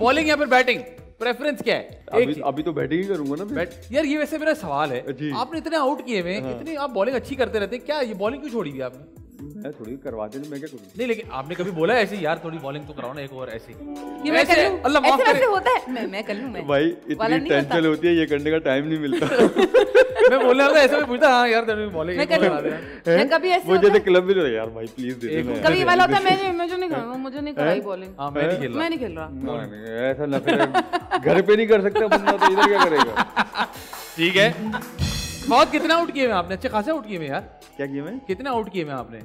Bowling या फिर batting, preference क्या है? अभी तो बैटिंग ही करूंगा ना मैं। यार ये वैसे मेरा सवाल है, आपने इतने आउट किए में इतनी आप बॉलिंग अच्छी करते रहते हैं, क्या ये बॉलिंग क्यों छोड़ी थी आपने? मैं थोड़ी करवाते मैं क्या करूं? नहीं लेकिन आपने कभी बोला ऐसे यार थोड़ी बॉलिंग तो कराओ ना एक ओवर ऐसी, ये मैं कर लूं, अल्लाह माफ करे, होता है मैं कर लूं। मैं भाई इतनी टेंशन होती है ये करने का टाइम नहीं मिलता। मैं बोल रहा था ऐसे में पूछता हां यार तेरी बॉलिंग मैं कर लूं, मैं कभी ऐसे मुझे तो क्लब भी नहीं यार भाई प्लीज दे दो, कभी वाला होता मुझे नहीं कराई बॉलिंग। हां मैं नहीं खेल रहा ऐसा ना करे, घर पे नहीं कर सकता बंदा तो इधर क्या करेगा। ठीक है, बहुत कितना आउट किए आपने? अच्छे खासे आउट किए में यार। क्या किए में? कितना आउट किए में आपने?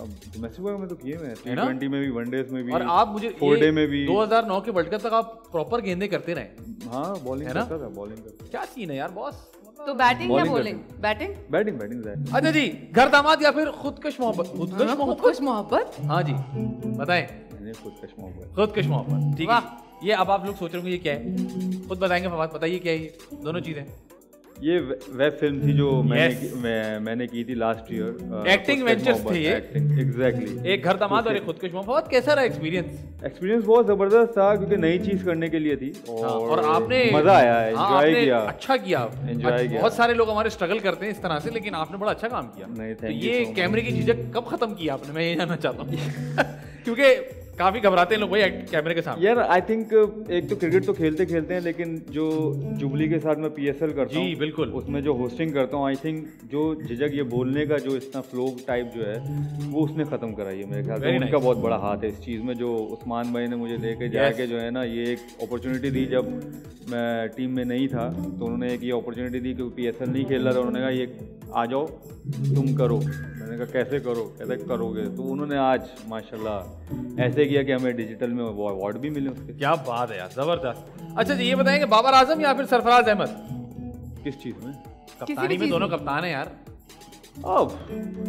डोमेस्टिक में तो किए मैं, T20 में भी, वनडेज में भी, और आप मुझे 4 डे में भी। 2009 के वर्ल्ड कप तक आप प्रॉपर गेंदे करते रहे। हाँ बॉलिंग करता था, बॉलिंग करता। क्या सीन है यार बॉस? तो बैटिंग या बॉलिंग? Batting batting batting. अच्छा जी, घर दामाद या फिर खुदकश मोहब्बत? खुदकश मोहब्बत। हाँ जी बताएं। खुदकश मोहब्बत। खुदकश मोहब्बत, ठीक है। ये अब आप लोग सोच रहे होंगे ये क्या है, खुद बताएंगे, बताइए क्या है ये दोनों चीजें। ये वेब फिल्म थी जो मैंने की थी लास्ट ईयर, एक्टिंग वेंचर्स थी ये। एग्जैक्टली, एक घर दामाद और एक खुदकश मोहब्बत। कैसा रहा एक्सपीरियंस? एक्सपीरियंस बहुत जबरदस्त था क्योंकि नई चीज करने के लिए थी और आपने मजा आया, एंजॉय किया, अच्छा किया, एंजॉय किया। बहुत सारे लोग हमारे स्ट्रगल करते हैं इस तरह से, लेकिन आपने बड़ा अच्छा काम किया। ये कैमरे की चीजें कब खत्म की आपने, मैं ये जानना चाहता हूँ, क्योंकि काफी घबराते हैं लोग भाई कैमरे के सामने। यार आई थिंक एक तो क्रिकेट तो खेलते खेलते हैं, लेकिन जो जुबली के साथ मैं PSL करता हूँ, जी बिल्कुल, उसमें जो होस्टिंग करता हूँ, आई थिंक जो झिझक ये बोलने का जो इतना फ्लो टाइप जो है वो उसने खत्म कराई है मेरे ख्याल से। उनका बहुत बड़ा हाथ है इस चीज़ में, जो उस्मान भाई ने मुझे लेके जाके जो है ना ये एक अपॉर्चुनिटी दी, जब मैं टीम में नहीं था तो उन्होंने एक ये अपॉर्चुनिटी दी कि PSL नहीं खेल रहा था, उन्होंने कहा ये आ जाओ तुम करो। मैंने कहा कैसे करो, कैसे करोगे? तो उन्होंने आज माशाल्लाह ऐसे किया कि हमें डिजिटल में अवार्ड भी मिले उसके। क्या बात है यार, जबरदस्त। अच्छा जी ये बताएंगे, बाबर आजम या फिर सरफराज अहमद? किस चीज़ में? कप्तानी में, दोनों कप्तान है यार। अब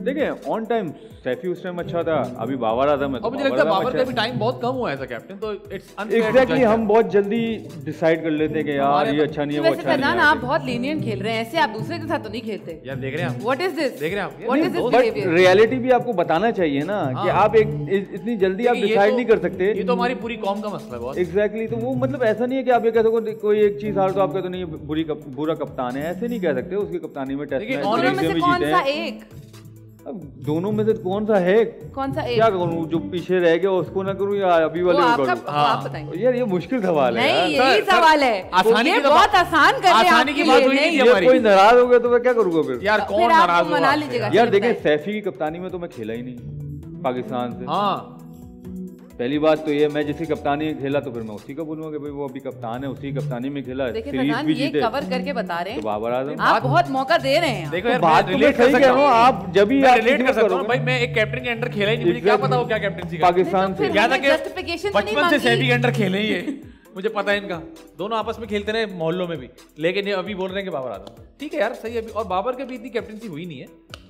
देखें ऑन टाइम सैफी उस टाइम अच्छा था, अभी बाबर आजम है। और मुझे लगता है बाबर का भी टाइम बहुत कम हुआ है एज अ कैप्टन, तो इट्स एग्जैक्टली हम बहुत जल्दी डिसाइड कर लेते हैं कि यार ये अच्छा नहीं है, वो अच्छा नहीं है। आप बहुत लीनियंट खेल रहे हैं, ऐसे आप दूसरे के साथ तो नहीं खेलते यार। देख रहे हैं आप, व्हाट इज दिस, देख रहे हैं आप, what is this behaviour. Reality भी आपको बताना चाहिए ना कि आप एक इतनी जल्दी आप डिसाइड नहीं कर सकते। ये तो हमारी पूरी कॉम का मसला है। एग्जैक्टली, तो वो मतलब ऐसा नहीं है कि आप ये कह सको कोई एक चीज हार तो आप कहते नहीं बुरी बुरा कप्तान है, ऐसे नहीं कह सकते। उसकी कप्तानी में टेस्ट एक। अब दोनों में से कौन सा है, कौन सा एक? क्या करूं, जो पीछे रह गया उसको ना करूं या अभी वाले को करूं? आप बताएंगे यार, ये मुश्किल सवाल है। नहीं यही सवाल है, आसानी की बहुत आसान कर रहे हैं की बात हुई नहीं हमारी। कोई नाराज हो गया तो मैं क्या करूंगा फिर यार, कौन नाराज मना लीजिएगा यार। देखिए सैफी की कप्तानी में तो मैं खेला ही नहीं पाकिस्तान से। हाँ पहली बात तो ये, मैं जिसकी कप्तानी में खेला तो फिर मैं उसी का बोलूंगा कि भाई वो अभी कप्तान है, उसी कप्तानी में खेला, सीरीज भी जीते। कवर करके बता रहे हैं तो बाबर आजम, आप बहुत मौका दे रहे हैं। देखो यार बात रिलेट कर सकता हूं, आप जब भी रिलेट कर सकता हूं भाई। मैं एक कैप्टन के अंडर खेला ही नहीं, मुझे क्या पता वो क्या कैप्टनसी का पाकिस्तान से ज्यादा के बचपन से सैफी के अंडर खेले ही है, मुझे पता है इनका। दोनों आपस में खेलते रहे मोहल्लों में भी, लेकिन ये अभी बोल रहे हैं कि बाबर आजम ठीक है यार सही है। और बाबर के भी इतनी कैप्टनसी हुई नहीं है।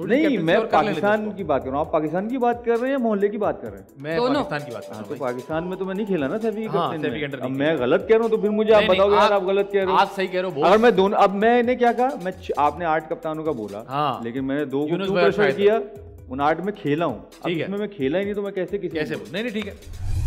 नहीं मैं पाकिस्तान की बात कर रहा हूँ, आप पाकिस्तान की बात कर रहे हैं, मोहल्ले की बात कर रहे हैं, मैं पाकिस्तान की बात कर रहा हूँ। तो पाकिस्तान में तो मैं नहीं खेला ना सभी। अब मैं गलत कह रहा हूँ तो फिर मुझे आप बताओ यार आप गलत कह रहे हो, आप सही कह रहे हो। अगर मैं दोनों, अब मैंने क्या कहा, मैं आपने 8 कप्तानों का बोला, लेकिन मैंने 2 को प्रेफर किया, उन 8 में खेला हूँ। इसमें मैं खेला ही नहीं तो मैं कैसे किसी, नहीं ठीक है।